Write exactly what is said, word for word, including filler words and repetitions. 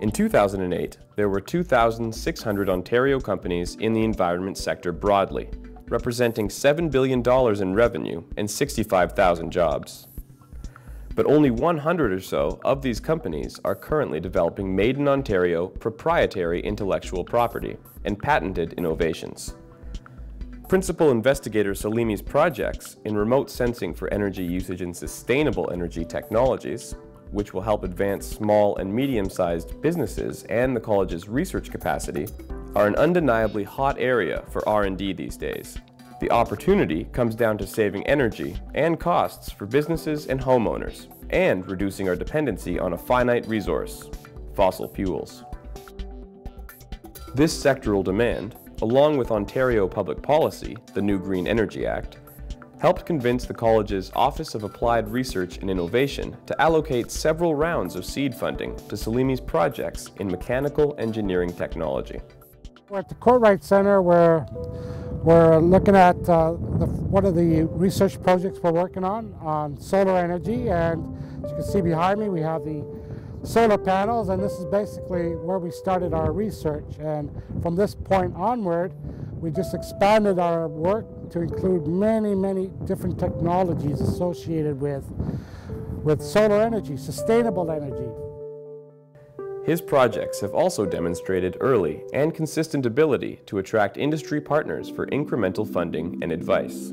In two thousand eight, there were two thousand six hundred Ontario companies in the environment sector broadly, representing seven billion dollars in revenue and sixty-five thousand jobs. But only one hundred or so of these companies are currently developing made-in-Ontario proprietary intellectual property and patented innovations. Principal investigator Salimi's projects in remote sensing for energy usage and sustainable energy technologies, which will help advance small and medium-sized businesses and the college's research capacity, are an undeniably hot area for R and D these days. The opportunity comes down to saving energy and costs for businesses and homeowners, and reducing our dependency on a finite resource, fossil fuels. This sectoral demand, along with Ontario public policy, the new Green Energy Act, helped convince the college's Office of Applied Research and Innovation to allocate several rounds of seed funding to Salimi's projects in mechanical engineering technology. We're at the Cortwright Centre where we're looking at uh, the, one of the research projects we're working on, on solar energy. And as you can see behind me, we have the solar panels, and this is basically where we started our research. And from this point onward, we just expanded our work to include many, many different technologies associated with, with solar energy, sustainable energy. His projects have also demonstrated early and consistent ability to attract industry partners for incremental funding and advice.